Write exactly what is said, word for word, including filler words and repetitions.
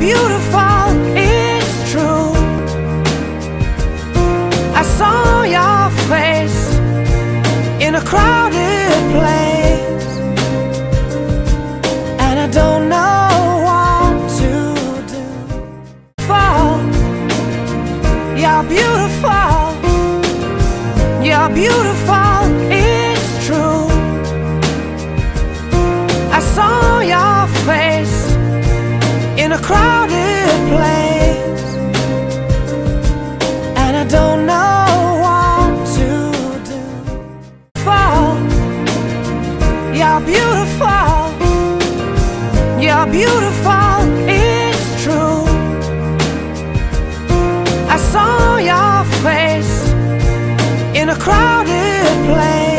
beautiful, it's true. I saw your face in a crowded place, and I don't know what to do. Fall, you're beautiful, you're beautiful, it's true. I saw your face in a crowded place, and I don't know what to do. Fall, you're beautiful, you're beautiful, it's true. I saw your face in a crowded place.